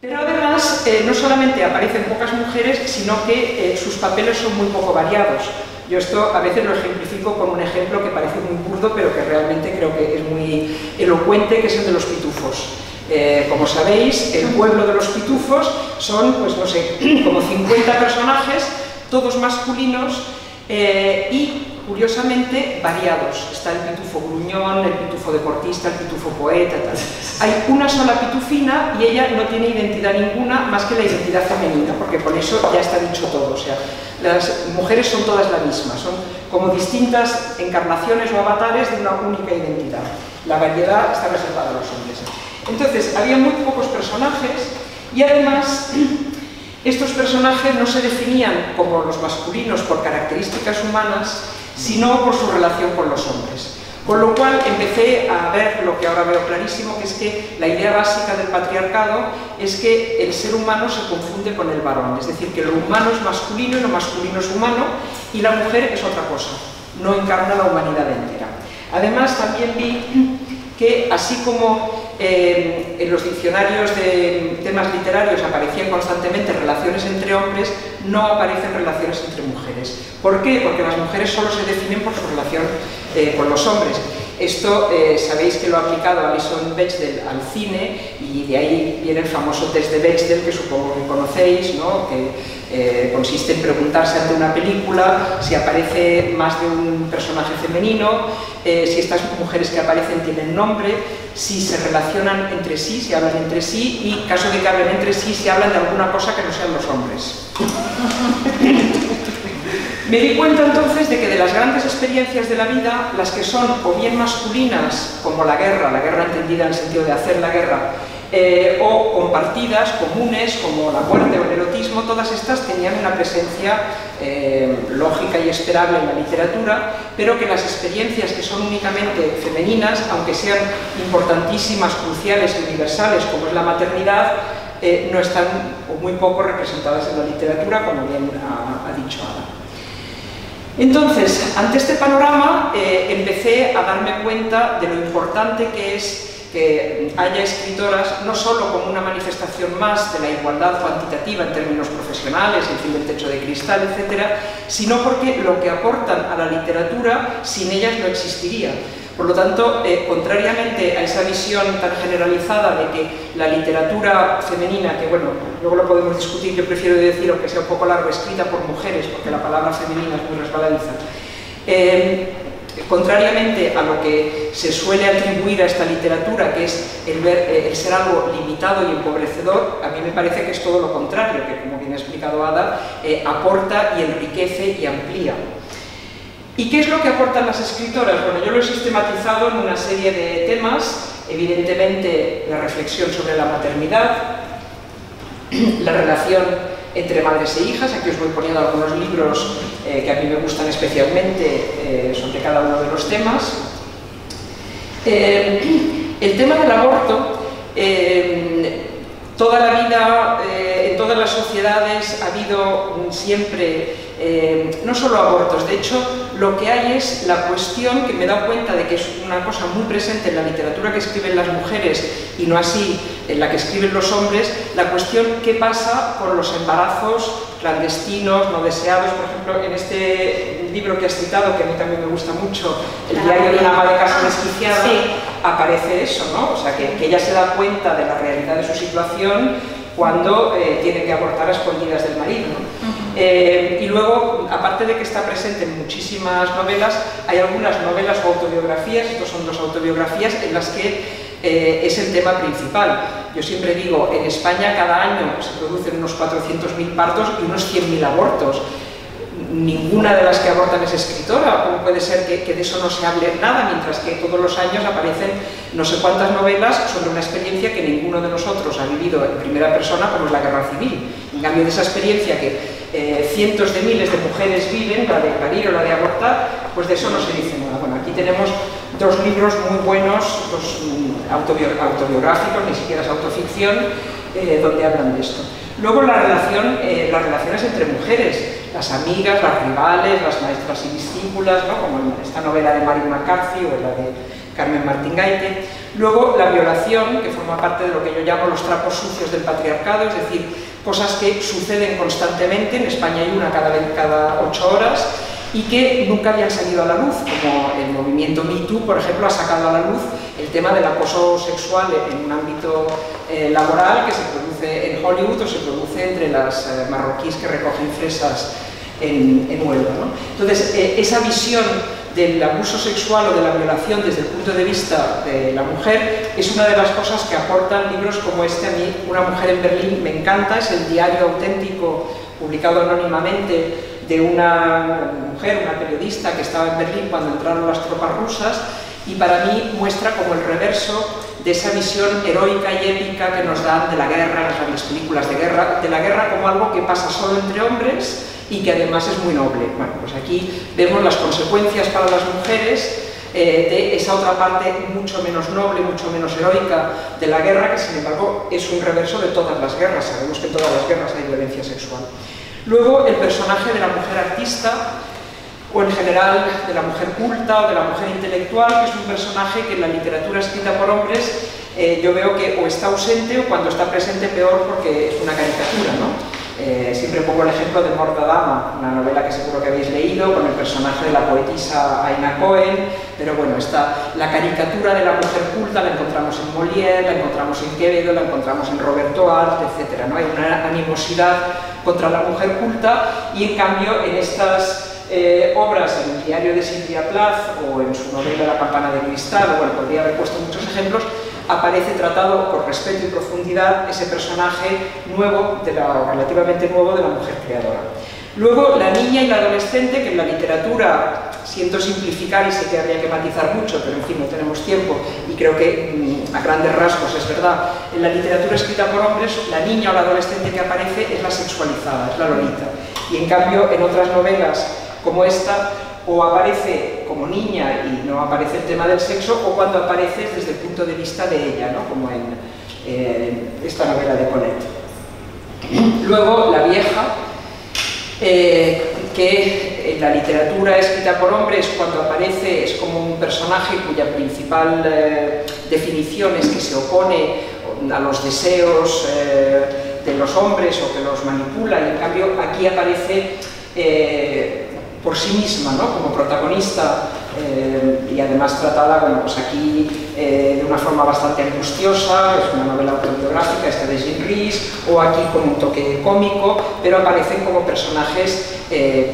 Pero además no solamente aparecen pocas mujeres, sino que sus papeles son muy poco variados. Yo esto a veces lo ejemplifico con un ejemplo que parece muy burdo, pero que realmente creo que es muy elocuente, que es el de los pitufos. Como sabéis, el pueblo de los pitufos son, pues no sé, como 50 personajes, todos masculinos y, curiosamente, variados. Está el pitufo gruñón, el pitufo deportista, el pitufo poeta, tal. Hay una sola pitufina y ella no tiene identidad ninguna más que la identidad femenina, porque con eso ya está dicho todo. O sea, las mujeres son todas la misma, son como distintas encarnaciones o avatares de una única identidad. La variedad está reservada a los hombres. Entonces, había muy pocos personajes y además estos personajes no se definían como los masculinos por características humanas, sino por su relación con los hombres. Con lo cual empecé a ver lo que ahora veo clarísimo, que es que la idea básica del patriarcado es que el ser humano se confunde con el varón, es decir, que lo humano es masculino y lo masculino es humano, y la mujer es otra cosa, no encarna la humanidad entera. Además, también vi que así como en los diccionarios de temas literarios aparecían constantemente relaciones entre hombres, no aparecen relaciones entre mujeres. ¿Por qué? Porque las mujeres solo se definen por su relación con los hombres. Esto sabéis que lo ha aplicado Alison Bechdel al cine, y de ahí viene el famoso test de Bechdel, que supongo que conocéis, ¿no? Que consiste en preguntarse ante una película si aparece más de un personaje femenino, si estas mujeres que aparecen tienen nombre, si se relacionan entre sí, si hablan entre sí, y caso de que hablen entre sí, si hablan de alguna cosa que no sean los hombres. Me di cuenta entonces de que de las grandes experiencias de la vida, las que son o bien masculinas, como la guerra entendida en el sentido de hacer la guerra, o compartidas, comunes, como la muerte o el erotismo, todas estas tenían una presencia lógica y esperable en la literatura, pero que las experiencias que son únicamente femeninas, aunque sean importantísimas, cruciales y universales, como es la maternidad, no están o muy poco representadas en la literatura, como bien ha dicho Ana. Entonces, ante este panorama, empecé a darme cuenta de lo importante que es que haya escritoras, no solo como una manifestación más de la igualdad cuantitativa en términos profesionales, en fin, del techo de cristal, etcétera, sino porque lo que aportan a la literatura sin ellas no existiría. Por lo tanto, contrariamente a esa visión tan generalizada de que la literatura femenina, que bueno, luego lo podemos discutir, yo prefiero decir, aunque sea un poco largo, escrita por mujeres, porque la palabra femenina es muy resbaladiza, contrariamente a lo que se suele atribuir a esta literatura, que es el ser algo limitado y empobrecedor, a mí me parece que es todo lo contrario, que como bien ha explicado Ada, aporta y enriquece y amplía. ¿Y qué es lo que aportan las escritoras? Bueno, yo lo he sistematizado en una serie de temas, evidentemente la reflexión sobre la maternidad, la relación entre madres e hijas, aquí os voy poniendo algunos libros que a mí me gustan especialmente sobre cada uno de los temas. El tema del aborto, toda la vida, en todas las sociedades ha habido siempre, no solo abortos, de hecho lo que hay es la cuestión que me he dado cuenta de que es una cosa muy presente en la literatura que escriben las mujeres y no así en la que escriben los hombres, la cuestión qué pasa con los embarazos clandestinos, no deseados. Por ejemplo, en este libro que has citado, que a mí también me gusta mucho, El diario de una ama de casa desquiciada, sí, aparece eso, ¿no? O sea, que ella se da cuenta de la realidad de su situación cuando tiene que abortar a escondidas del marido, ¿no? Y luego, aparte de que está presente en muchísimas novelas, hay algunas novelas o autobiografías, estos son dos autobiografías, en las que es el tema principal. Yo siempre digo, en España cada año se producen unos 400.000 partos y unos 100.000 abortos. Ninguna de las que abortan es escritora, ¿cómo puede ser que de eso no se hable nada? Mientras que todos los años aparecen no sé cuántas novelas sobre una experiencia que ninguno de nosotros ha vivido en primera persona, como es la guerra civil. En cambio, de esa experiencia que cientos de miles de mujeres viven, la de parir o la de abortar, pues de eso no se dice nada. Bueno, aquí tenemos dos libros muy buenos, dos autobiográficos, ni siquiera es autoficción, donde hablan de esto. Luego la relación, las relaciones entre mujeres, las amigas, las rivales, las maestras y discípulas, ¿no? Como en esta novela de Mary McCarthy o en la de Carmen Martín Gaite. Luego, la violación, que forma parte de lo que yo llamo los trapos sucios del patriarcado, es decir, cosas que suceden constantemente, en España hay una cada 8 horas, y que nunca habían salido a la luz, como el movimiento Me Too, por ejemplo, ha sacado a la luz el tema del acoso sexual en un ámbito laboral que se produce en Hollywood o se produce entre las marroquíes que recogen fresas en Huelva, ¿no? Entonces, esa visión del abuso sexual o de la violación desde el punto de vista de la mujer es una de las cosas que aportan libros como este. A mí, Una mujer en Berlín, me encanta, es el diario auténtico publicado anónimamente de una mujer, una periodista que estaba en Berlín cuando entraron las tropas rusas, y para mí muestra como el reverso de esa visión heroica y épica que nos dan de la guerra, de las películas de guerra, como algo que pasa solo entre hombres y que además es muy noble. Bueno, pues aquí vemos las consecuencias para las mujeres de esa otra parte mucho menos noble, mucho menos heroica de la guerra, que sin embargo es un reverso de todas las guerras. Sabemos que en todas las guerras hay violencia sexual. Luego, el personaje de la mujer artista, o en general de la mujer culta o de la mujer intelectual, que es un personaje que en la literatura escrita por hombres yo veo que o está ausente o cuando está presente peor porque es una caricatura, ¿no? Siempre pongo el ejemplo de Mordedama, una novela que seguro que habéis leído, con el personaje de la poetisa Aina Cohen, pero bueno, está la caricatura de la mujer culta, la encontramos en Molière, la encontramos en Quevedo, la encontramos en Roberto Arlt, etc., ¿no? Hay una animosidad contra la mujer culta, y en cambio en estas obras, en el diario de Sylvia Plath o en su novela La campana de Cristal, bueno, podría haber puesto muchos ejemplos, aparece tratado con respeto y profundidad ese personaje nuevo, relativamente nuevo, de la mujer creadora. Luego, la niña y la adolescente, que en la literatura, siento simplificar y sé que habría que matizar mucho, pero en fin, no tenemos tiempo, y creo que a grandes rasgos es verdad, en la literatura escrita por hombres, la niña o la adolescente que aparece es la sexualizada, es la lolita. Y en cambio, en otras novelas como esta, o aparece como niña y no aparece el tema del sexo, o cuando aparece desde el punto de vista de ella, ¿no? Como en esta novela de Colette. Luego, la vieja, que en la literatura escrita por hombres, cuando aparece es como un personaje cuya principal definición es que se opone a los deseos de los hombres o que los manipula, y en cambio aquí aparece por sí misma, ¿no? Como protagonista, y además tratada, bueno, pues aquí de una forma bastante angustiosa, es una novela autobiográfica, esta de Jean Rhys, o aquí con un toque cómico, pero aparecen como personajes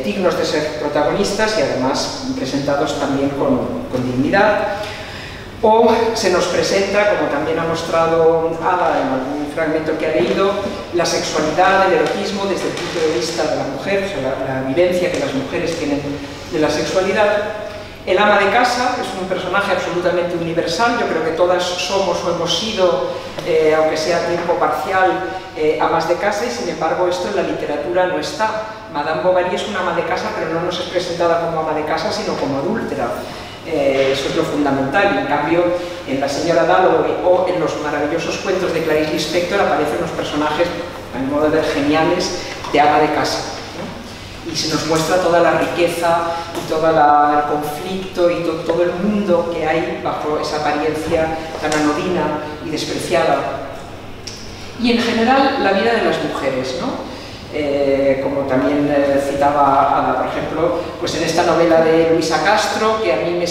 dignos de ser protagonistas y además presentados también con dignidad. O se nos presenta, como también ha mostrado Ada en algún fragmento que ha leído, la sexualidad, el erotismo desde el punto de vista de la mujer, o sea, la vivencia que las mujeres tienen de la sexualidad. El ama de casa es un personaje absolutamente universal, yo creo que todas somos o hemos sido, aunque sea a tiempo parcial, amas de casa, y sin embargo esto en la literatura no está. Madame Bovary es una ama de casa, pero no nos es presentada como ama de casa, sino como adúltera. Eso es lo fundamental. En cambio, en La señora Dalloway o en los maravillosos cuentos de Clarice Lispector aparecen los personajes, a mi modo de ver, geniales de ama de casa, ¿no? Y se nos muestra toda la riqueza y todo el conflicto y todo el mundo que hay bajo esa apariencia tan anodina y despreciada. Y en general, la vida de las mujeres, ¿no? Como también citaba Ada, por ejemplo, pues en esta novela de Luisa Castro, que a mí me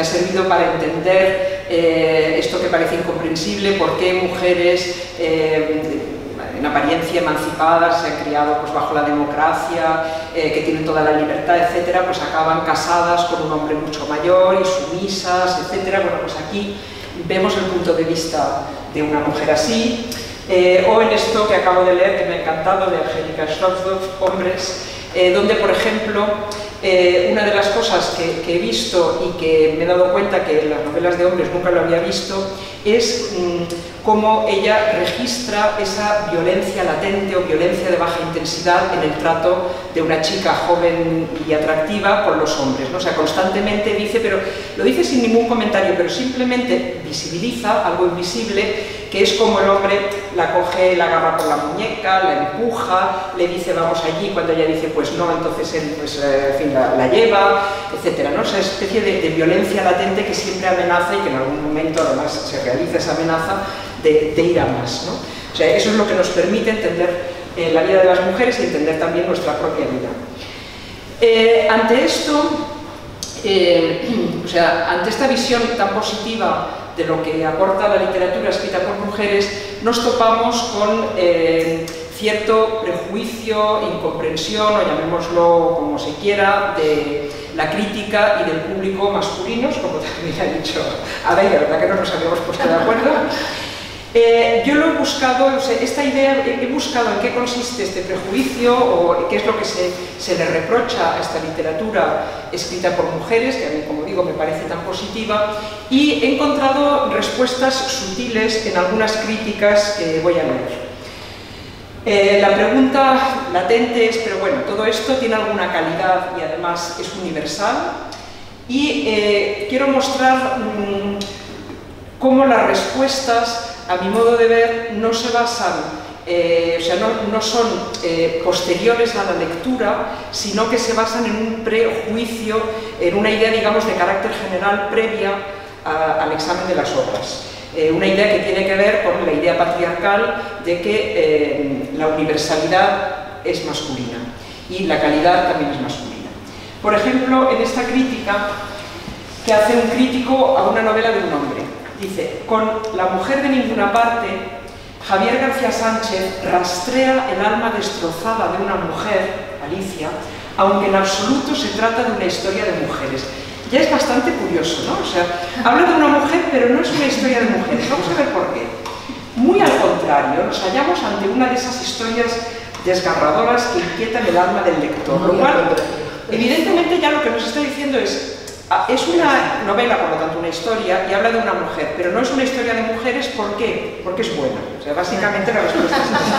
ha servido para entender esto que parece incomprensible, por qué mujeres en apariencia emancipadas, se han criado pues, bajo la democracia, que tienen toda la libertad, etcétera, pues acaban casadas con un hombre mucho mayor y sumisas, etcétera. Bueno, pues aquí vemos el punto de vista de una mujer así. O en esto que acabo de leer, que me ha encantado, de Angélica Schroeddorff, Hombres, donde, por ejemplo, una de las cosas que he visto y que me he dado cuenta que en las novelas de hombres nunca lo había visto, es cómo ella registra esa violencia latente o violencia de baja intensidad en el trato de una chica joven y atractiva con los hombres, ¿no? O sea, constantemente dice, pero lo dice sin ningún comentario, pero simplemente visibiliza algo invisible que es como el hombre la coge, la agarra por la muñeca, la empuja, le dice vamos allí, cuando ella dice pues no, entonces él pues, en fin, la lleva, etc. ¿No? O sea, es una especie de violencia latente que siempre amenaza y que en algún momento además se realiza esa amenaza de ir a más, ¿no? O sea, eso es lo que nos permite entender la vida de las mujeres y entender también nuestra propia vida. Ante esto, o sea, ante esta visión tan positiva de lo que aporta la literatura escrita por mujeres, nos topamos con cierto prejuicio, incomprensión, o llamémoslo como se quiera, de la crítica y del público masculinos, como también ha dicho Abel, la verdad que no nos habíamos puesto de acuerdo. Yo lo he buscado, o sea, esta idea, he buscado en qué consiste este prejuicio o qué es lo que se le reprocha a esta literatura escrita por mujeres, que a mí, como digo, me parece tan positiva, y he encontrado respuestas sutiles en algunas críticas que voy a leer. La pregunta latente es, pero bueno, ¿todo esto tiene alguna calidad y además es universal? Y quiero mostrar cómo las respuestas, a mi modo de ver, no se basan, o sea, no son posteriores a la lectura, sino que se basan en un prejuicio, en una idea, digamos, de carácter general previa al examen de las obras. Una idea que tiene que ver con la idea patriarcal de que la universalidad es masculina y la calidad también es masculina. Por ejemplo, en esta crítica que hace un crítico a una novela de un hombre, dice, con La mujer de ninguna parte, Javier García Sánchez rastrea el alma destrozada de una mujer, Alicia, aunque en absoluto se trata de una historia de mujeres. Ya es bastante curioso, ¿no? O sea, habla de una mujer, pero no es una historia de mujeres. Vamos a ver por qué. Muy al contrario, nos hallamos ante una de esas historias desgarradoras que inquietan el alma del lector. Lo cual, evidentemente, ya lo que nos está diciendo es... Es una novela, por lo tanto, una historia, y habla de una mujer, pero no es una historia de mujeres, ¿por qué? Porque es buena. O sea, básicamente la respuesta es esa.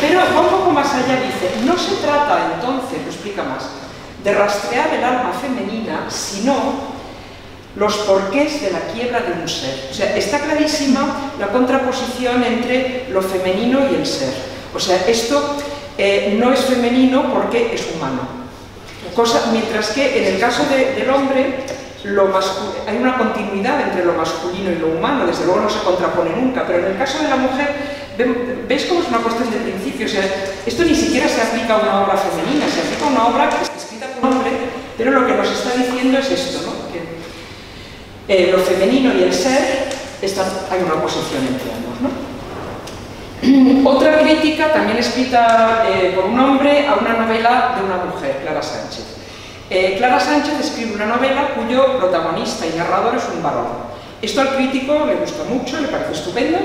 Pero va un poco más allá, dice, no se trata entonces, lo explica más, de rastrear el alma femenina, sino los porqués de la quiebra de un ser. O sea, está clarísima la contraposición entre lo femenino y el ser. O sea, esto no es femenino porque es humano. Cosa, mientras que en el caso del hombre hay una continuidad entre lo masculino y lo humano, desde luego no se contrapone nunca, pero en el caso de la mujer, ¿ves cómo es una cuestión de principio? O sea, esto ni siquiera se aplica a una obra femenina, se aplica a una obra que está escrita por un hombre, pero lo que nos está diciendo es esto, ¿no? Que lo femenino y el ser, hay una oposición entre ambos, ¿no? Otra crítica, también escrita por un hombre, a una novela de una mujer, Clara Sánchez. Clara Sánchez escribe una novela cuyo protagonista y narrador es un varón. Esto al crítico le gusta mucho, le parece estupendo,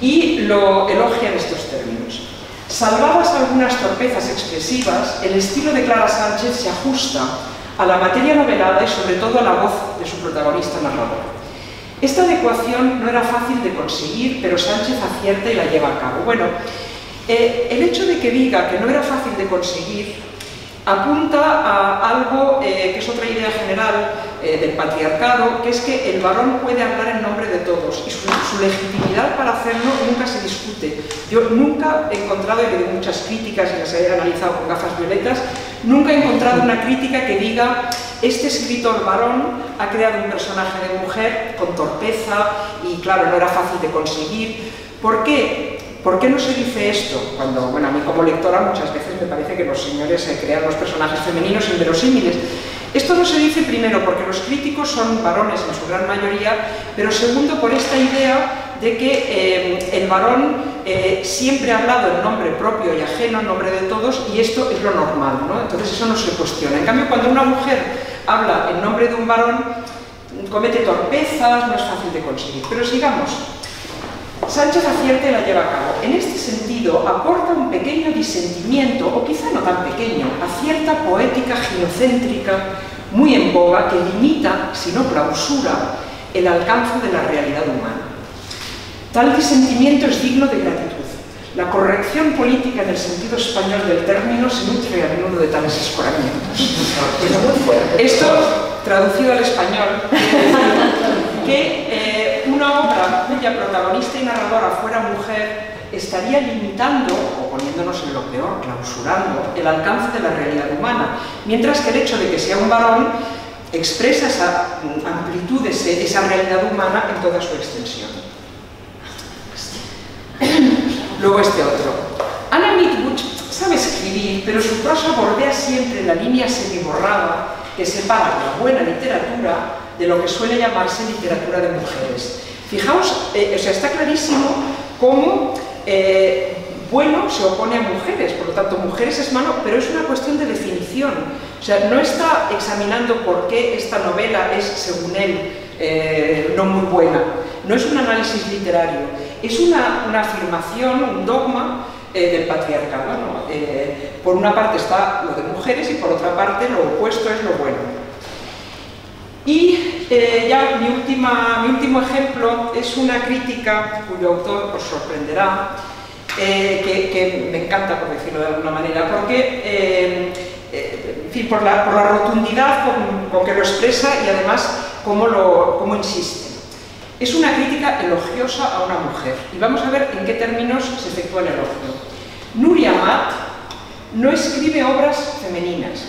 y lo elogia en estos términos. Salvadas algunas torpezas expresivas, el estilo de Clara Sánchez se ajusta a la materia novelada y sobre todo a la voz de su protagonista narrador. Esta adecuación no era fácil de conseguir, pero Sánchez acierta y la lleva a cabo. Bueno, el hecho de que diga que no era fácil de conseguir apunta a algo que es otra idea general del patriarcado, que es que el varón puede hablar en nombre de todos y su legitimidad para hacerlo nunca se discute. Yo nunca he encontrado, y de muchas críticas que las he analizado con gafas violetas, nunca he encontrado una crítica que diga este escritor varón ha creado un personaje de mujer con torpeza y claro, no era fácil de conseguir. ¿Por qué? ¿Por qué no se dice esto? Cuando, bueno, a mí como lectora muchas veces me parece que los señores crean los personajes femeninos inverosímiles. Esto no se dice primero porque los críticos son varones en su gran mayoría, pero segundo por esta idea de que el varón siempre ha hablado en nombre propio y ajeno, en nombre de todos, y esto es lo normal, ¿no? Entonces eso no se cuestiona. En cambio, cuando una mujer habla en nombre de un varón, comete torpezas, no es fácil de conseguir. Pero sigamos. Sánchez acierta y la lleva a cabo. En este sentido, aporta un pequeño disentimiento, o quizá no tan pequeño, a cierta poética ginocéntrica muy en boga que limita, si no clausura, el alcance de la realidad humana. Tal disentimiento es digno de gratitud. La corrección política en el sentido español del término se nutre a menudo de tales escoramientos. Esto, traducido al español, que una obra cuya protagonista y narradora fuera mujer estaría limitando, o poniéndonos en lo peor, clausurando, el alcance de la realidad humana, mientras que el hecho de que sea un varón expresa esa amplitud, esa realidad humana en toda su extensión. Luego este otro. Anna Mitwuch sabe escribir, pero su prosa bordea siempre la línea semiborrada que separa la buena literatura de lo que suele llamarse literatura de mujeres. Fijaos, está clarísimo cómo bueno se opone a mujeres, por lo tanto mujeres es malo, pero es una cuestión de definición. O sea, no está examinando por qué esta novela es, según él, no muy buena. No es un análisis literario, es una afirmación, un dogma del patriarcado, ¿no? Por una parte está lo de mujeres y por otra parte lo opuesto es lo bueno. Y ya mi último ejemplo es una crítica cuyo autor os sorprenderá, que me encanta, por decirlo de alguna manera, porque, en fin, por la rotundidad con que lo expresa y además cómo insiste. Es una crítica elogiosa a una mujer y vamos a ver en qué términos se efectúa el elogio. Nuria Matt no escribe obras femeninas,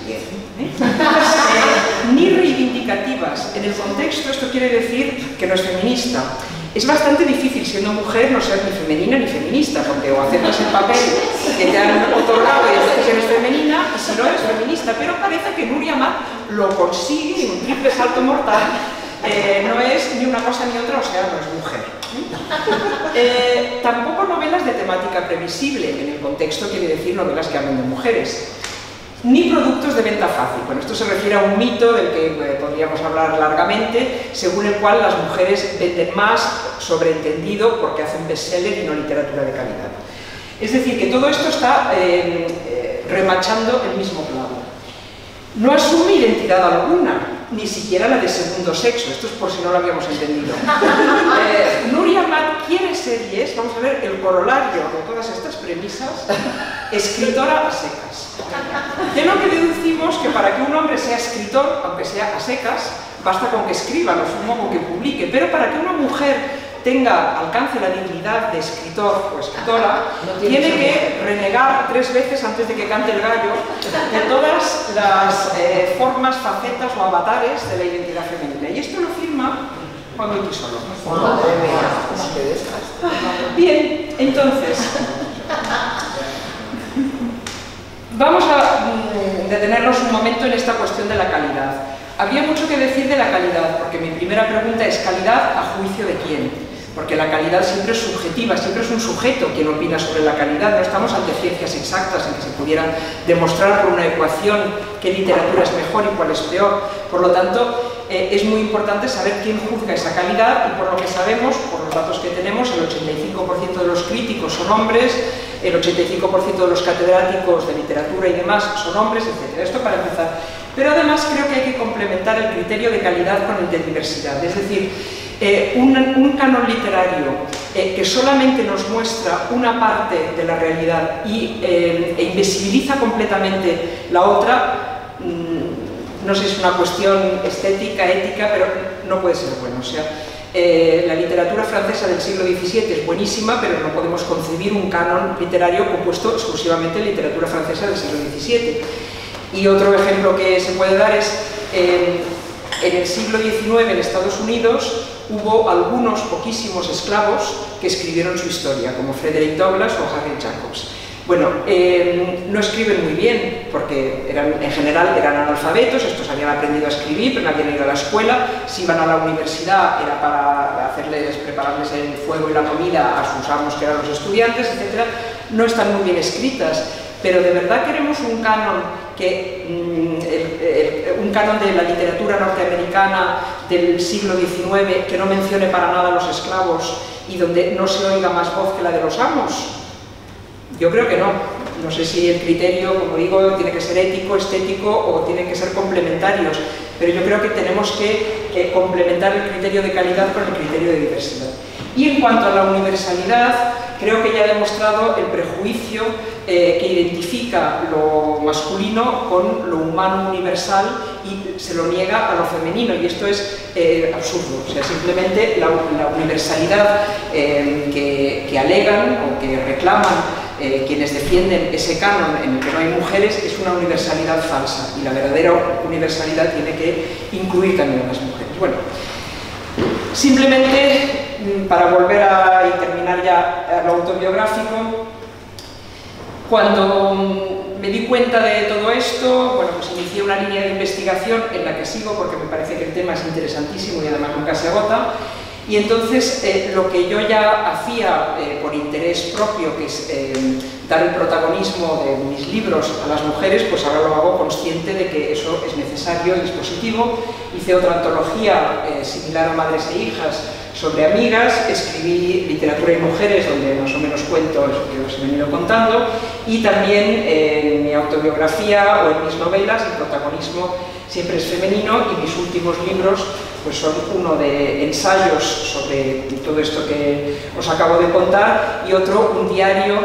ni reivindicativas. En el contexto esto quiere decir que no es feminista. Es bastante difícil siendo mujer no ser ni femenina ni feminista, porque o aceptas el papel que te han otorgado y dices que eres femenina, y si no eres feminista. Pero parece que Nuria Matt lo consigue en un triple salto mortal. No es ni una cosa ni otra, o sea, no es mujer. Tampoco novelas de temática previsible, en el contexto quiere decir novelas que hablan de mujeres, ni productos de venta fácil. Bueno, esto se refiere a un mito del que podríamos hablar largamente, según el cual las mujeres venden más, sobreentendido, porque hacen bestseller y no literatura de calidad. Es decir, que todo esto está remachando el mismo clavo. No asume identidad alguna, ni siquiera la de segundo sexo, esto es por si no lo habíamos entendido. Nuria Matt quiere ser y es, vamos a ver, el corolario de todas estas premisas, escritora a secas. De lo que deducimos que para que un hombre sea escritor, aunque sea a secas, basta con que escriba, lo sumo con que publique, pero para que una mujer tenga, alcance la dignidad de escritor o escritora, tiene que renegar 3 veces antes de que cante el gallo de todas las formas, facetas o avatares de la identidad femenina. Y esto lo firma Juan Luis Chisolo. Bien, entonces, vamos a detenernos un momento en esta cuestión de la calidad. Habría mucho que decir de la calidad, porque mi primera pregunta es ¿calidad a juicio de quién? Porque la calidad siempre es subjetiva, siempre es un sujeto quien opina sobre la calidad. No estamos ante ciencias exactas en que se pudieran demostrar por una ecuación qué literatura es mejor y cuál es peor. Por lo tanto, es muy importante saber quién juzga esa calidad y por lo que sabemos, por los datos que tenemos, el 85% de los críticos son hombres, el 85% de los catedráticos de literatura y demás son hombres, etc. Esto para empezar. Pero además creo que hay que complementar el criterio de calidad con el de diversidad. Es decir, un canon literario que solamente nos muestra una parte de la realidad e invisibiliza completamente la otra, no sé si es una cuestión estética, ética, pero no puede ser bueno. O sea, la literatura francesa del siglo XVII es buenísima, pero no podemos concebir un canon literario compuesto exclusivamente de literatura francesa del siglo XVII. Y otro ejemplo que se puede dar es... en el siglo XIX en Estados Unidos hubo algunos poquísimos esclavos que escribieron su historia, como Frederick Douglass o Harry Jacobs. Bueno, no escriben muy bien, porque en general eran analfabetos, estos habían aprendido a escribir, pero no habían ido a la escuela, si iban a la universidad era para prepararles el fuego y la comida a sus amos que eran los estudiantes, etc. No están muy bien escritas, pero de verdad queremos un canon que un canon de la literatura norteamericana del siglo XIX que no mencione para nada a los esclavos y donde no se oiga más voz que la de los amos. Yo creo que no. No sé si el criterio, como digo, tiene que ser ético, estético o tienen que ser complementarios. Pero yo creo que tenemos que complementar el criterio de calidad con el criterio de diversidad. Y en cuanto a la universalidad, creo que ya ha demostrado el prejuicio que identifica lo masculino con lo humano universal y se lo niega a lo femenino, y esto es absurdo. O sea, simplemente la universalidad que alegan o que reclaman quienes defienden ese canon en el que no hay mujeres es una universalidad falsa, y la verdadera universalidad tiene que incluir también a las mujeres. Bueno, simplemente para volver a terminar ya lo autobiográfico, cuando me di cuenta de todo esto, bueno, pues inicié una línea de investigación en la que sigo porque me parece que el tema es interesantísimo y además nunca se agota. Y entonces lo que yo ya hacía por interés propio, que es dar el protagonismo de mis libros a las mujeres, pues ahora lo hago consciente de que eso es necesario, es positivo. Hice otra antología similar a Madres e Hijas sobre amigas, escribí Literatura y Mujeres, donde más o menos cuento eso que os he venido contando, y también en mi autobiografía o en mis novelas el protagonismo siempre es femenino, y mis últimos libros pues son uno de ensayos sobre todo esto que os acabo de contar y otro, un diario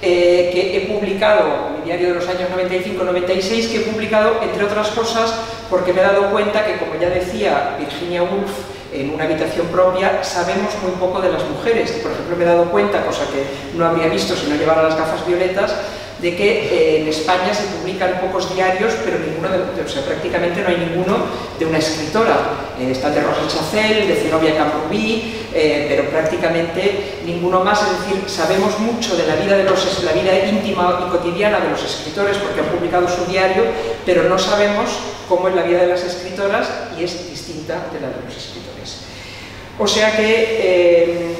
que he publicado, mi diario de los años 95-96, que he publicado entre otras cosas porque me he dado cuenta que, como ya decía Virginia Woolf en Una habitación propia, sabemos muy poco de las mujeres. Por ejemplo, me he dado cuenta, cosa que no habría visto si no llevara las gafas violetas, de que en España se publican pocos diarios, pero ninguno o sea, prácticamente no hay ninguno de una escritora. Está el de Rosa Chacel, de Zenobia Camprubí, pero prácticamente ninguno más. Es decir, sabemos mucho de la vida íntima y cotidiana de los escritores porque han publicado su diario, pero no sabemos cómo es la vida de las escritoras, y es distinta de la de los escritores. O sea que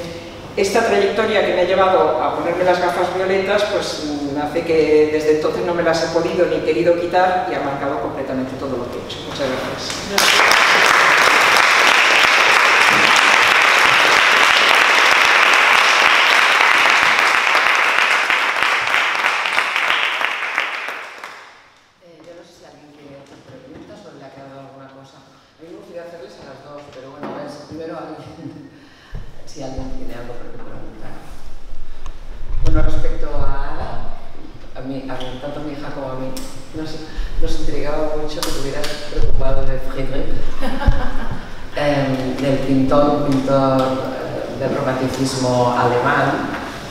esta trayectoria que me ha llevado a ponerme las gafas violetas, pues hace que desde entonces no me las he podido ni querido quitar, y ha marcado completamente todo lo que he hecho. Muchas gracias. Yo no sé si alguien quiere hacer preguntas o le ha quedado alguna cosa. A mí me gustaría hacerles a las dos, pero bueno, a ver, primero alguien, si alguien tiene algo que preguntar. Bueno, respecto tanto a mi hija como a mí, nos intrigaba mucho que te hubieras preocupado de Friedrich, del pintor del romanticismo alemán,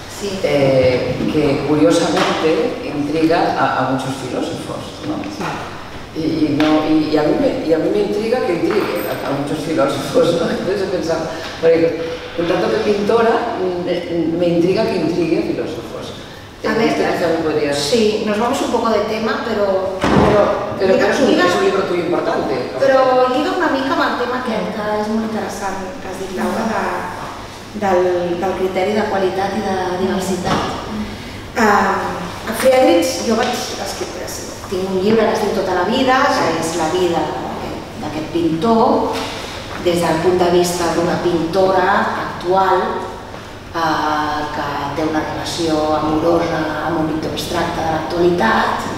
sí. Que curiosamente intriga a muchos filósofos, ¿no? Sí. Y a mí me intriga que intrigue a muchos filósofos, ¿no? Entonces he pensado, por tanto que pintora, me intriga que intrigue a filósofos. A ver, sí, nos vamos un poco de tema, pero mira, es un libro muy importante. Però lliga una mica amb el tema que és molt interessant, que has dit, Laura, del criteri de qualitat i de diversitat. A Friedrich, jo vaig escriure, tinc un llibre que es diu Tota la vida, que és la vida d'aquest pintor, des del punt de vista d'una pintora actual, que té una relació amorosa amb un pintor abstracte de l'actualitat,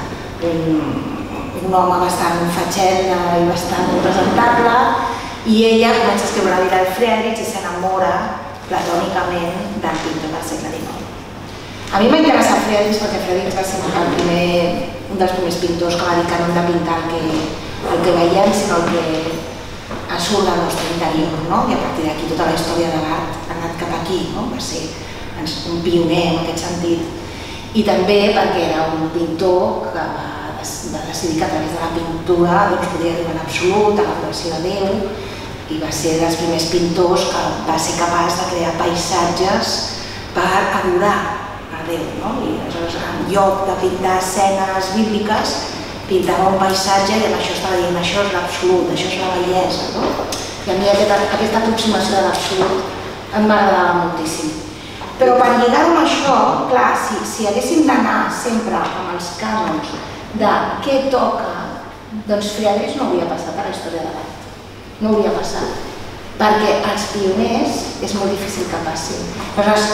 un home bastant fatxenda i bastant presentable, i ella comença a escriure la vida de Friedrich i s'enamora platònicament del pintor del segle XIX. A mi m'interessa Friedrich perquè Friedrich va ser un dels primers pintors que va dir que no hem de pintar el que veiem, sinó el que surt del nostre interior, i a partir d'aquí tota la història de l'art ha anat cap aquí, va ser un pioner en aquest sentit, i també perquè era un pintor que va decidir que a través de la pintura podia arribar a l'absolut, a la creació de Déu, i va ser dels primers pintors que va ser capaç de crear paisatges per adorar a Déu, i aleshores en lloc de pintar escenes bíbliques pintava un paisatge i amb això estava dient això és l'absolut, això és la bellesa, i a mi aquesta aproximació de l'absolut em m'agradava moltíssim. Però per lligar-ho amb això, clar, si haguéssim d'anar sempre amb els cànons de què toca, doncs Friedrich no hauria passat a la història de l'art. No hauria passat. Perquè els pioners és molt difícil que passin. Aleshores,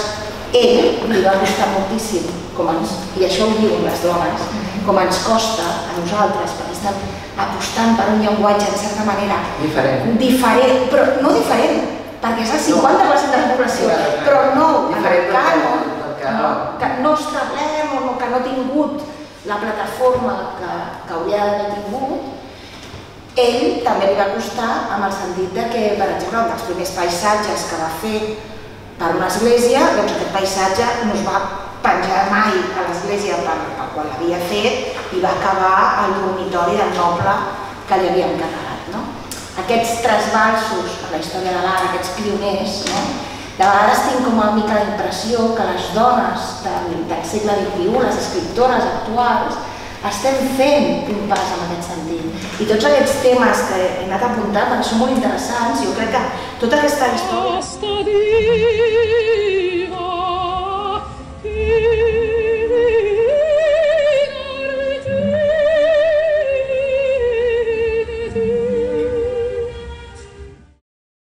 Ell li va costar moltíssim, i això ho diuen les dones, com ens costa a nosaltres, perquè estan apostant per un llenguatge, en certa manera, diferent, però no diferent, perquè és el 50% de la població, però no en el cànon, que no establem o que no ha tingut la plataforma que hauria d'haver tingut. Ell també li va costar en el sentit que, per exemple, un dels primers paisatges que va fer per una església, doncs aquest paisatge no es va penjar mai a l'església per quan l'havia fet i va acabar al dormitori del noble que li havien encarregat. Aquests trasbalsos a la història de l'art, aquests pioners, de vegades tinc com una mica d'impressió que les dones del segle XXI, les escriptores actuals, estem fent un pas en aquest sentit. I tots aquests temes que he anat apuntant són molt interessants i jo crec que tota aquesta història...